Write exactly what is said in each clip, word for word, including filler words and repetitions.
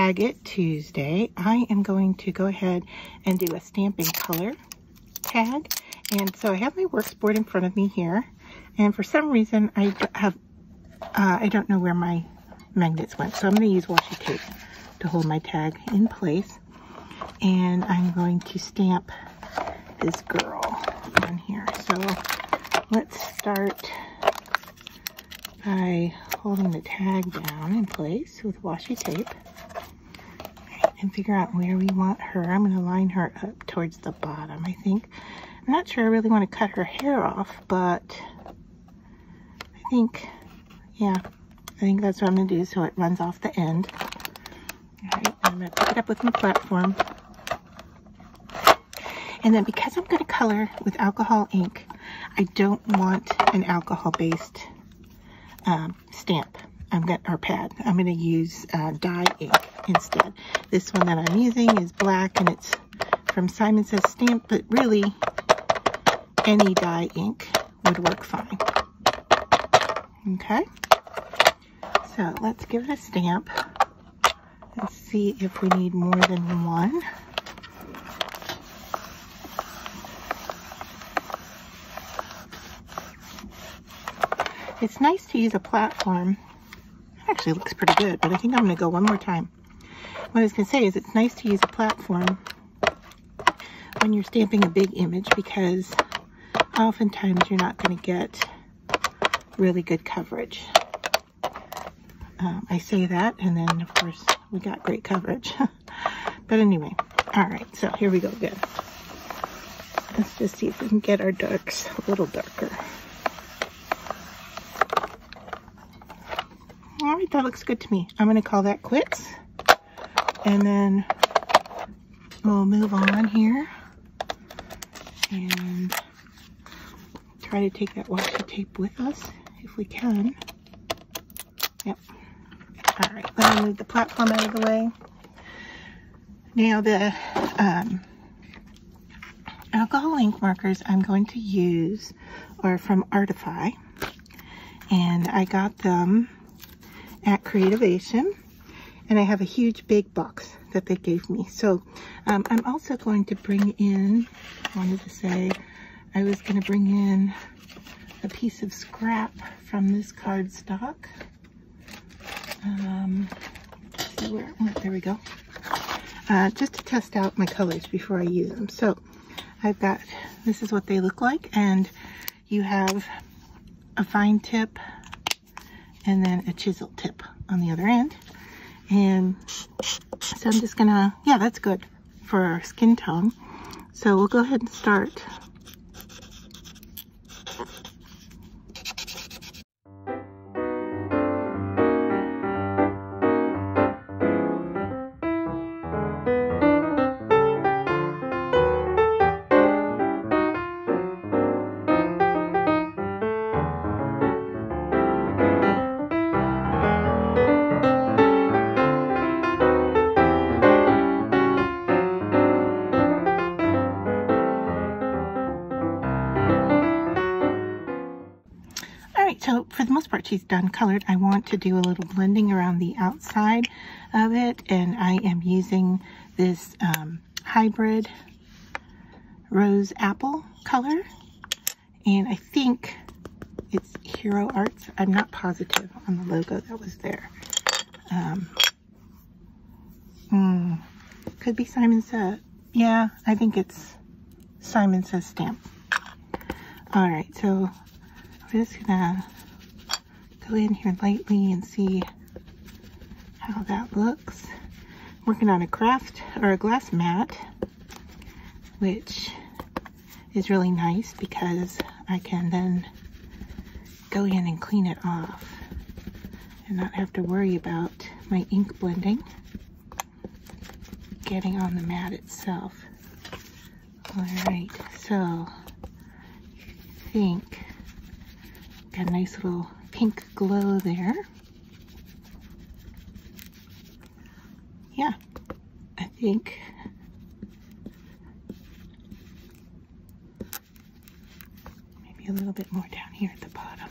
Tag It Tuesday, I am going to go ahead and do a stamp and color tag. And so I have my works board in front of me here, and for some reason I have uh, I don't know where my magnets went, so I'm going to use washi tape to hold my tag in place. And I'm going to stamp this girl on here. So let's start by holding the tag down in place with washi tape and figure out where we want her. I'm going to line her up towards the bottom, I think. I'm not sure I really want to cut her hair off, but I think, yeah, I think that's what I'm going to do so it runs off the end. All right, I'm going to pick it up with my platform. And then because I'm going to color with alcohol ink, I don't want an alcohol-based um, stamp I'm gonna, or pad. I'm going to use uh, dye ink instead. This one that I'm using is black, and it's from Simon Says Stamp, but really any dye ink would work fine. Okay, so let's give it a stamp. Let's see if we need more than one. It's nice to use a platform. It actually looks pretty good, but I think I'm going to go one more time. What I was going to say is it's nice to use a platform when you're stamping a big image, because oftentimes you're not going to get really good coverage. Um, I say that, and then of course we got great coverage. But anyway, all right, so here we go again. Let's just see if we can get our darks a little darker. All right, that looks good to me. I'm gonna call that quits, and then we'll move on here and try to take that washi tape with us if we can. Yep. All right, let me move the platform out of the way. Now the um, alcohol ink markers I'm going to use are from Artify, and I got them at Creativation, and I have a huge big box that they gave me. So um, I'm also going to bring in, I wanted to say, I was going to bring in a piece of scrap from this cardstock. Um, see where, oh, there we go. Uh, just to test out my colors before I use them. So I've got, this is what they look like, and you have a fine tip and then a chisel tip on the other end. And so I'm just gonna, yeah, that's good for our skin tone. So we'll go ahead and start. So for the most part, she's done colored. I want to do a little blending around the outside of it, and I am using this um, hybrid rose apple color, and I think it's Hero Arts. I'm not positive on the logo that was there. Um, hmm, could be Simon Says. Yeah, I think it's Simon Says Stamp. All right, so we're just gonna go in here lightly and see how that looks. Working on a craft or a glass mat, which is really nice because I can then go in and clean it off and not have to worry about my ink blending getting on the mat itself. All right, so I think got a nice little pink glow there. Yeah, I think maybe a little bit more down here at the bottom.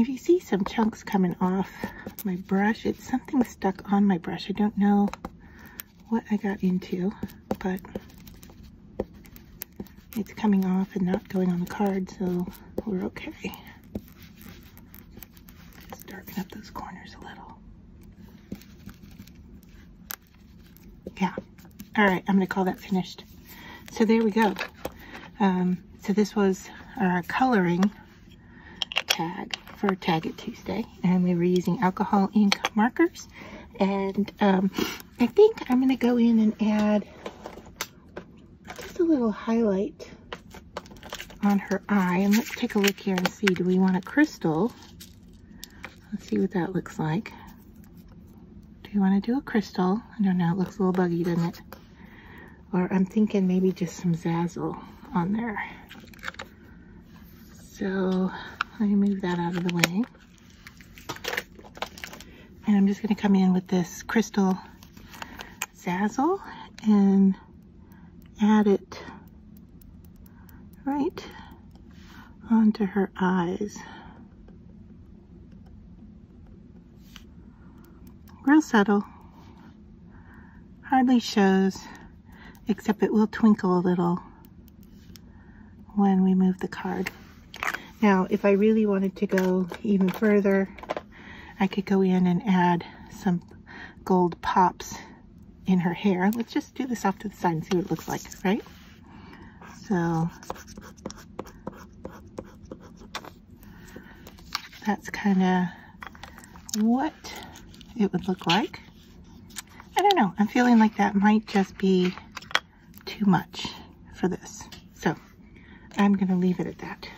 If you see some chunks coming off my brush, it's something stuck on my brush. I don't know what I got into, but it's coming off and not going on the card, so we're okay. Just darken up those corners a little. Yeah. All right, I'm going to call that finished. So there we go. Um, so this was our coloring tag for Tag It Tuesday, and we were using alcohol ink markers. And um, I think I'm going to go in and add just a little highlight on her eye. And let's take a look here and see, do we want a crystal? Let's see what that looks like. Do you want to do a crystal? I don't know, it looks a little buggy, doesn't it? Or I'm thinking maybe just some Zazzle on there. So let me move that out of the way. And I'm just going to come in with this crystal Zazzle and add it right onto her eyes. Real subtle, hardly shows, except it will twinkle a little when we move the card. Now, if I really wanted to go even further, I could go in and add some gold pops in her hair. Let's just do this off to the side and see what it looks like, right? So that's kind of what it would look like. I don't know, I'm feeling like that might just be too much for this, so I'm gonna leave it at that.